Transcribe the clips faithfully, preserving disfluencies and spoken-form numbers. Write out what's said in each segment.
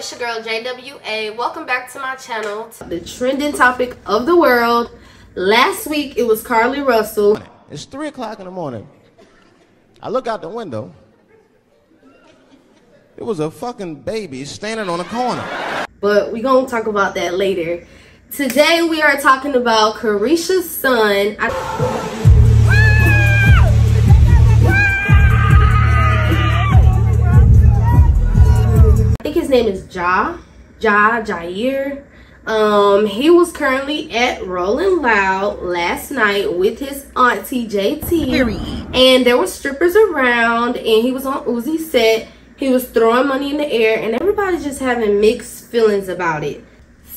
it's your girl J W A. Welcome back to my channel. The trending topic of the world last week, it was Carly Russell. It's three o'clock in the morning. I look out the window. It was a fucking baby standing on a corner. But we're gonna talk about that later. Today we are talking about Caresha's son. I name is Ja Ja Jair. Um, he was currently at Rolling Loud last night with his auntie J T, and there were strippers around, and he was on Uzi set. He was throwing money in the air, and everybody's just having mixed feelings about it.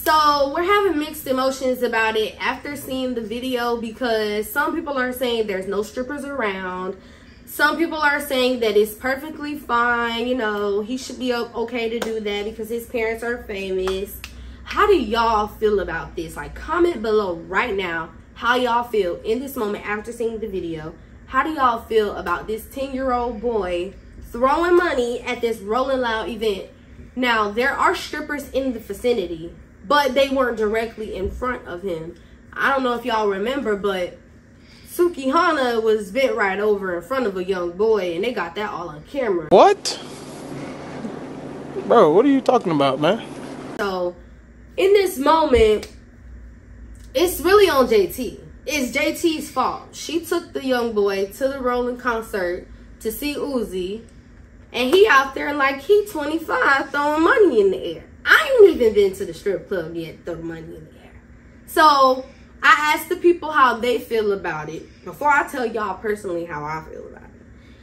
So we're having mixed emotions about it after seeing the video, because some people are saying there's no strippers around. Some people are saying that it's perfectly fine, you know, he should be okay to do that because his parents are famous. How do y'all feel about this? Like, comment below right now how y'all feel in this moment after seeing the video. How do y'all feel about this ten-year-old boy throwing money at this Rolling Loud event? Now, there are strippers in the vicinity, but they weren't directly in front of him. I don't know if y'all remember, but Tsukihana was bent right over in front of a young boy, and they got that all on camera. What? Bro, what are you talking about, man? So, in this moment, it's really on J T. It's J T's fault. She took the young boy to the Rolling concert to see Uzi, and he out there like he twenty-five throwing money in the air. I ain't even been to the strip club yet throwing money in the air. So I asked the people how they feel about it. Before I tell y'all personally how I feel about it,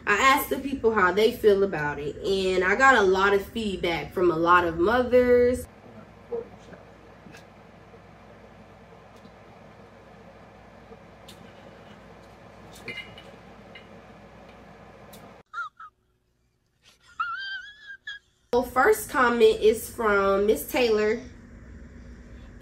I asked the people how they feel about it, and I got a lot of feedback from a lot of mothers. Well, first comment is from Miss Taylor.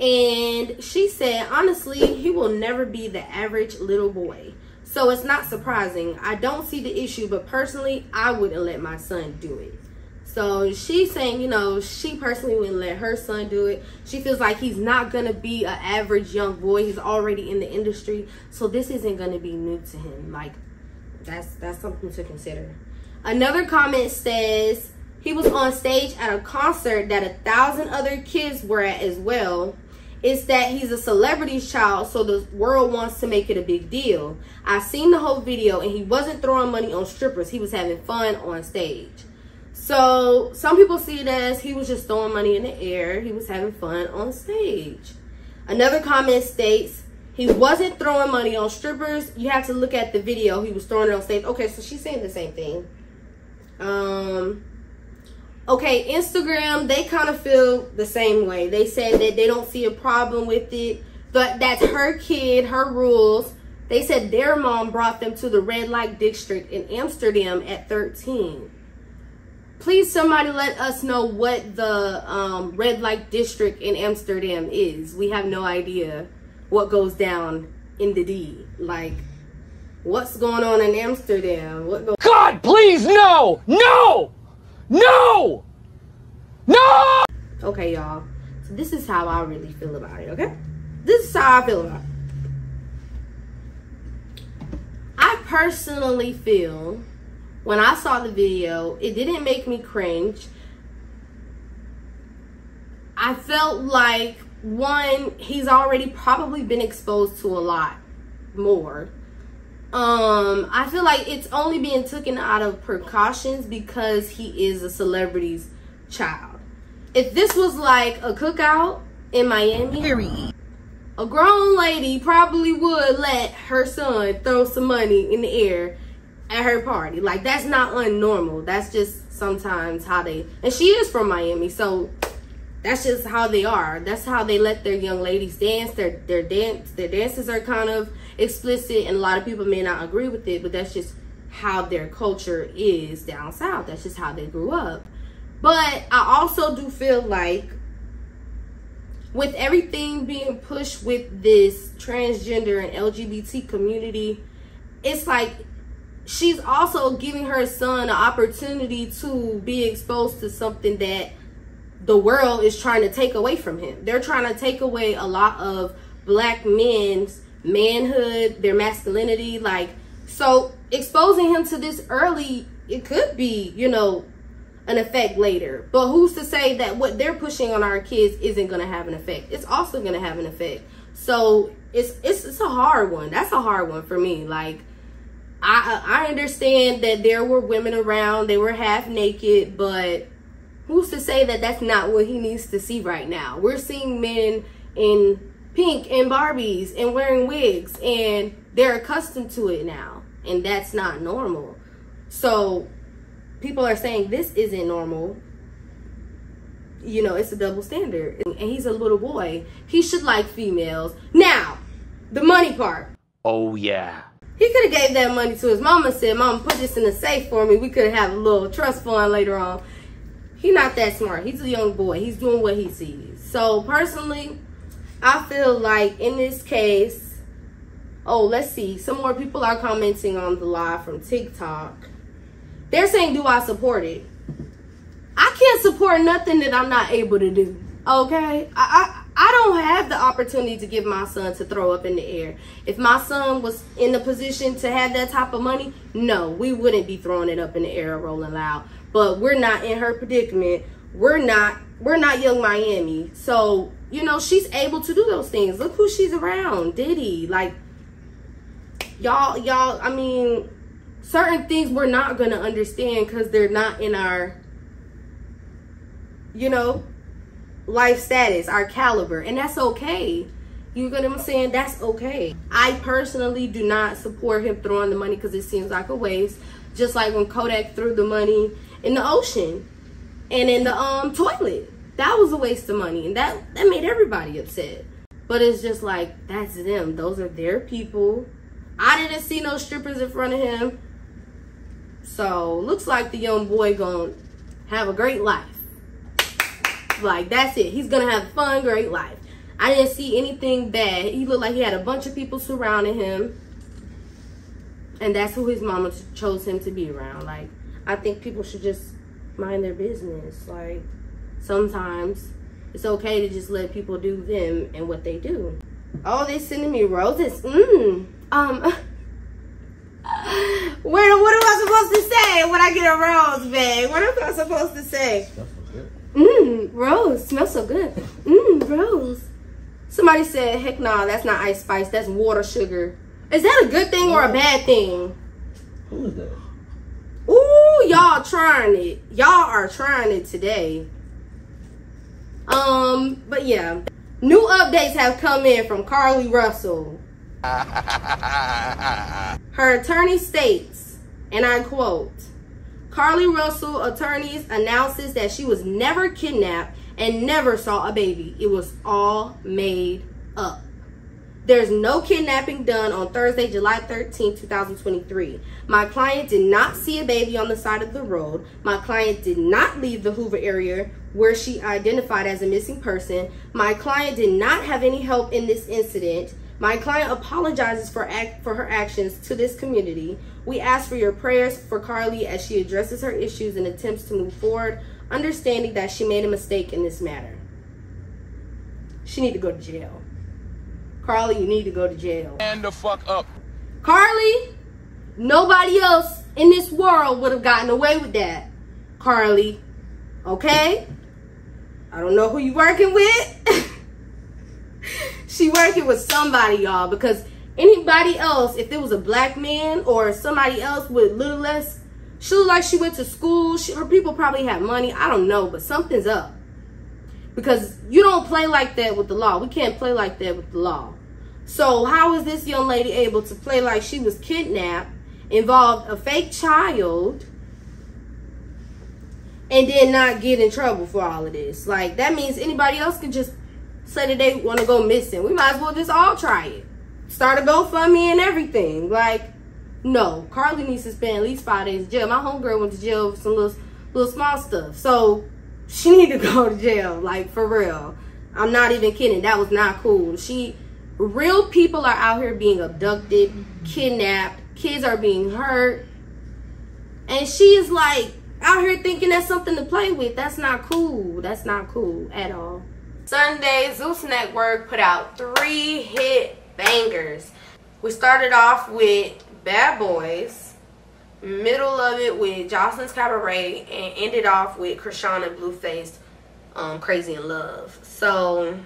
And she said, honestly, he will never be the average little boy, so it's not surprising. I don't see the issue, but personally, I wouldn't let my son do it. So she's saying, you know, she personally wouldn't let her son do it. She feels like he's not going to be an average young boy. He's already in the industry, so this isn't going to be new to him. Like, that's, that's something to consider. Another comment says, he was on stage at a concert that a thousand other kids were at as well. It's that he's a celebrity's child, so the world wants to make it a big deal. I've seen the whole video, and he wasn't throwing money on strippers. He was having fun on stage. So some people see it as he was just throwing money in the air. He was having fun on stage. Another comment states, he wasn't throwing money on strippers. You have to look at the video. He was throwing it on stage. Okay, so she's saying the same thing. Um... Okay, Instagram, they kind of feel the same way. They said that they don't see a problem with it, but that's her kid, her rules. They said their mom brought them to the red light district in Amsterdam at thirteen. Please, somebody let us know what the um, red light district in Amsterdam is. We have no idea what goes down in the D. Like, what's going on in Amsterdam? What go- God, please, no, no! No! No! Okay, y'all. So this is how I really feel about it, okay? This is how I feel about it. I personally feel, when I saw the video, it didn't make me cringe. I felt like, one, he's already probably been exposed to a lot more. um I feel like it's only being taken out of precautions because he is a celebrity's child. If this was like a cookout in Miami, a grown lady probably would let her son throw some money in the air at her party. Like, that's not unnormal. That's just sometimes how they, and she is from Miami, so that's just how they are. That's how they let their young ladies dance. Their their dance their dances are kind of explicit, and a lot of people may not agree with it, but that's just how their culture is down south. That's just how they grew up. But I also do feel like with everything being pushed with this transgender and L G B T community, it's like she's also giving her son an opportunity to be exposed to something that the world is trying to take away from him. They're trying to take away a lot of black men's manhood, their masculinity. Like, so exposing him to this early, it could be, you know, an effect later. But who's to say that what they're pushing on our kids isn't going to have an effect? It's also going to have an effect. So it's, it's it's a hard one. That's a hard one for me. Like, I I understand that there were women around. They were half naked, but who's to say that that's not what he needs to see right now? We're seeing men in pink and Barbies and wearing wigs, and they're accustomed to it now, and that's not normal. So people are saying this isn't normal. You know, it's a double standard. And he's a little boy. He should like females. Now, the money part. Oh, yeah. He could have gave that money to his mama and said, Mama, put this in a safe for me. We could have a little trust fund later on. He's not that smart. He's a young boy. He's doing what he sees. So, personally, I feel like in this case, oh, let's see. Some more people are commenting on the live from TikTok. They're saying, do I support it? I can't support nothing that I'm not able to do, okay? I, I I don't have the opportunity to give my son to throw up in the air. If my son was in the position to have that type of money, no, we wouldn't be throwing it up in the air Rolling Loud. But we're not in her predicament. We're not, we're not Young Miami. So, you know, she's able to do those things. Look who she's around, Diddy. Like, y'all, y'all, I mean, certain things we're not going to understand because they're not in our, you know, life status, our caliber, and that's okay. You get what I'm saying? That's okay. I personally do not support him throwing the money because it seems like a waste. Just like when Kodak threw the money in the ocean and in the um toilet, that was a waste of money, and that that made everybody upset. But it's just like, that's them. Those are their people. I didn't see no strippers in front of him, so looks like the young boy gonna have a great life. Like, that's it. He's gonna have a fun, great life. I didn't see anything bad. He looked like he had a bunch of people surrounding him, and that's who his mama chose him to be around. Like, I think people should just mind their business. Like, sometimes it's okay to just let people do them and what they do. Oh, they sending me roses. Mmm. Um, what, what am I supposed to say when I get a rose, babe? What am I supposed to say? Mmm, rose, smells so good. Mmm, rose. Somebody said, heck no, nah, that's not ice spice, that's water sugar. Is that a good thing or a bad thing? Who is that? Ooh, y'all trying it. Y'all are trying it today. Um, but yeah. New updates have come in from Carly Russell. Her attorney states, and I quote, Carly Russell attorneys announces that she was never kidnapped and never saw a baby. It was all made up. There's no kidnapping done on Thursday, July thirteenth, two thousand twenty-three. My client did not see a baby on the side of the road. My client did not leave the Hoover area where she identified as a missing person. My client did not have any help in this incident. My client apologizes for act, for her actions to this community. We ask for your prayers for Carly as she addresses her issues and attempts to move forward, understanding that she made a mistake in this matter. She need to go to jail. Carly, you need to go to jail. And the fuck up. Carly, nobody else in this world would have gotten away with that. Carly, okay? I don't know who you working with. She working with somebody, y'all, because anybody else, if it was a black man or somebody else with little less, she looked like she went to school. She, her people probably had money. I don't know, but something's up. Because you don't play like that with the law. We can't play like that with the law. So how is this young lady able to play like she was kidnapped, involved a fake child, and then not get in trouble for all of this? Like, that means anybody else can just say that they want to go missing. We might as well just all try it. Start a GoFundMe and everything. Like, no. Carly needs to spend at least five days in jail. My homegirl went to jail for some little, little small stuff. So, she need to go to jail. Like, for real. I'm not even kidding. That was not cool. She, real people are out here being abducted, kidnapped. Kids are being hurt. And she is like, out here thinking that's something to play with. That's not cool. That's not cool at all. Sunday, Zeus Network put out three hit bangers. We started off with Bad Boys, middle of it with Joseline's Cabaret, and ended off with Krishana Blueface, um, Crazy in Love. So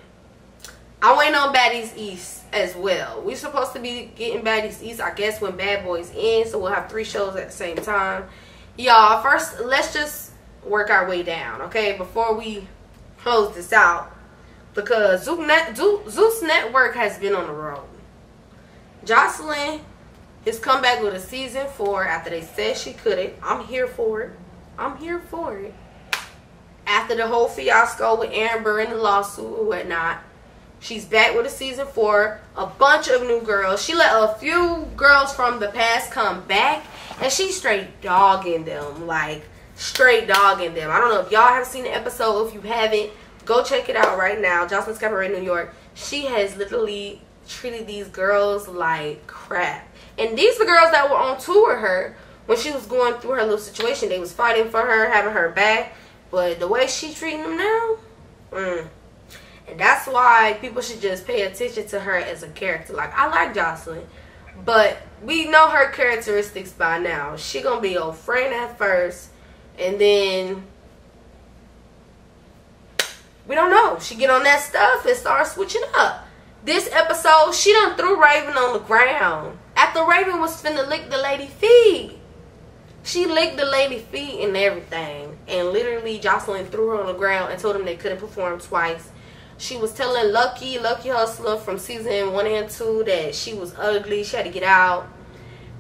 I went on Baddies East as well. We're supposed to be getting Baddies East, I guess, when Bad Boys ends, so we'll have three shows at the same time. Y'all, first, let's just work our way down, okay, before we close this out. Because Zeus Network has been on the road. Jocelyn has come back with a season four after they said she couldn't. I'm here for it. I'm here for it. After the whole fiasco with Amber and the lawsuit and whatnot, she's back with a season four. A bunch of new girls. She let a few girls from the past come back, and she's straight dogging them. Like, straight dogging them. I don't know if y'all have seen the episode. If you haven't, go check it out right now. Joseline's Cabaret New York. She has literally treated these girls like crap. And these are girls that were on tour with her when she was going through her little situation. They was fighting for her, having her back. But the way she's treating them now, mm. And that's why people should just pay attention to her as a character. Like, I like Jocelyn, but we know her characteristics by now. She gonna be your friend at first, and then we don't know. She get on that stuff and start switching up. This episode, she done threw Raven on the ground. After Raven was finna lick the lady feet. She licked the lady feet and everything. And literally, Jocelyn threw her on the ground and told them they couldn't perform twice. She was telling Lucky, Lucky Hustler from season one and two that she was ugly. She had to get out.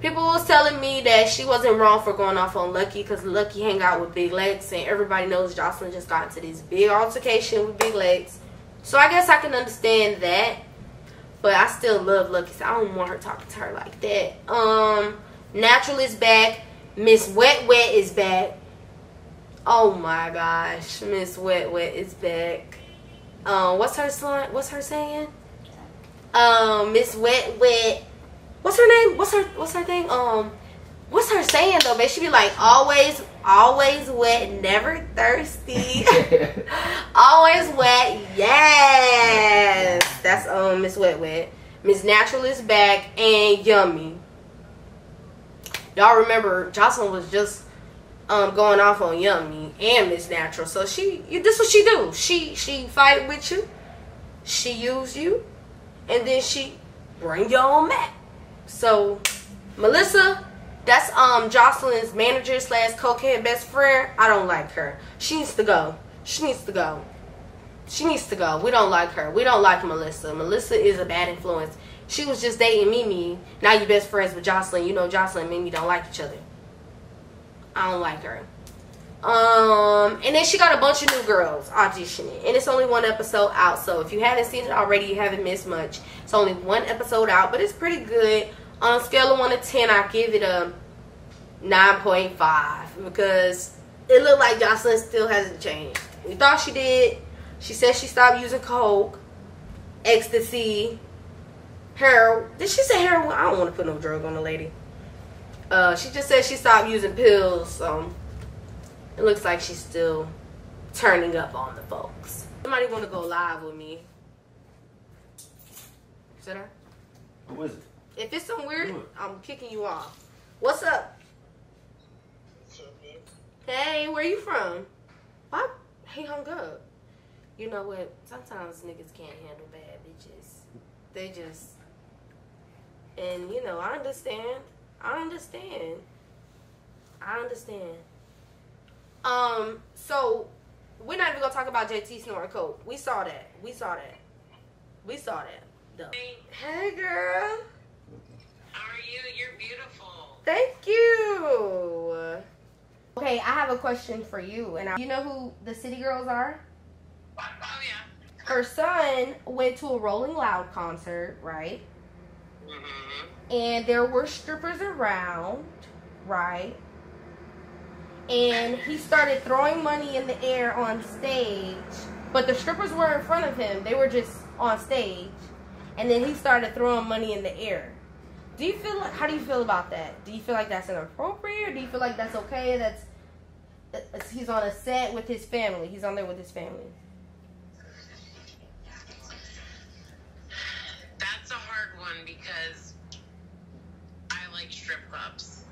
People was telling me that she wasn't wrong for going off on Lucky because Lucky hang out with Big Legs, and everybody knows Jocelyn just got into this big altercation with Big Legs. So I guess I can understand that, but I still love Lucky, so I don't want her talking to her like that. Um, Natural is back. Miss Wet Wet is back. Oh my gosh, Miss Wet Wet is back. Um, what's her slant? What's her saying? Um, Miss Wet Wet. What's her name? What's her what's her thing? Um, what's her saying though? But she be like, always, always wet, never thirsty. Always wet, yes. That's um Miss Wet Wet. Miss Natural is back, and Yummy. Y'all remember Jocelyn was just um going off on Yummy and Miss Natural. So she this is what she do. She she fight with you, she use you, and then she bring you on back. So, Melissa, that's um Jocelyn's manager slash cokehead best friend. I don't like her. She needs to go. She needs to go. She needs to go. We don't like her. We don't like Melissa. Melissa is a bad influence. She was just dating Mimi. Now you're best friends with Jocelyn. You know Jocelyn and Mimi don't like each other. I don't like her. Um, and then she got a bunch of new girls auditioning, and it's only one episode out, so if you haven't seen it already, you haven't missed much. It's only one episode out, but it's pretty good. On a scale of one to ten, I give it a nine point five because it looked like Jocelyn still hasn't changed. We thought she did. She said she stopped using coke, ecstasy, heroin. Did she say heroin? I don't want to put no drug on the lady. Uh, she just said she stopped using pills, so it looks like she's still turning up on the folks. Somebody want to go live with me? Should I? Who is it? If it's some weird, I'm kicking you off. What's up? What's up, man? Hey, where you from? Why? He hung up. You know what? Sometimes niggas can't handle bad bitches. They just, and you know, I understand. I understand. I understand. Um, so we're not even gonna talk about J T snoring coke. We saw that. We saw that. We saw that. Duh. Hey, girl. How are you? You're beautiful. Thank you. Okay, I have a question for you. And I, you know who the City Girls are? Oh yeah. Her son went to a Rolling Loud concert, right? Mm-hmm. And there were strippers around, right? And he started throwing money in the air on stage, but the strippers were in front of him. They were just on stage, and then he started throwing money in the air. Do you feel like, how do you feel about that? Do you feel like that's inappropriate, or do you feel like that's okay? That's he's on a set with his family. He's on there with his family. That's a hard one because I like strip clubs.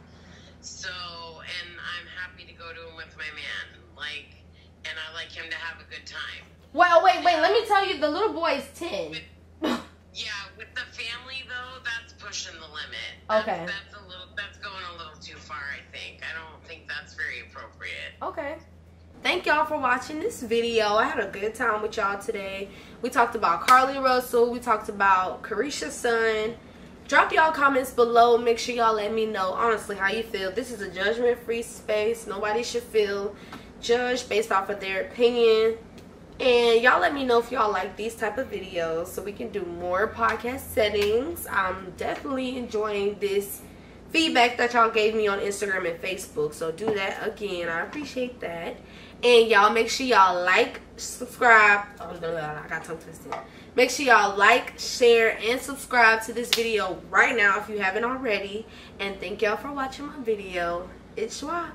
So, and I'm happy to go to them with my man. Like, and I like him to have a good time. Well, wait, wait. Let me tell you, the little boy is ten. With, yeah, with the family though, that's pushing the limit. That's, okay. That's a little. That's going a little too far, I think. I don't think that's very appropriate. Okay. Thank y'all for watching this video. I had a good time with y'all today. We talked about Carly Russell. We talked about Caresha's son. Drop y'all comments below. Make sure y'all let me know honestly how you feel. This is a judgment-free space. Nobody should feel judged based off of their opinion. And y'all let me know if y'all like these type of videos so we can do more podcast settings. I'm definitely enjoying this feedback that y'all gave me on Instagram and Facebook. So do that again. I appreciate that. And y'all make sure y'all like, subscribe. Oh, no, no, I got tongue twisted. Make sure y'all like, share, and subscribe to this video right now if you haven't already. And thank y'all for watching my video. It's Shwa.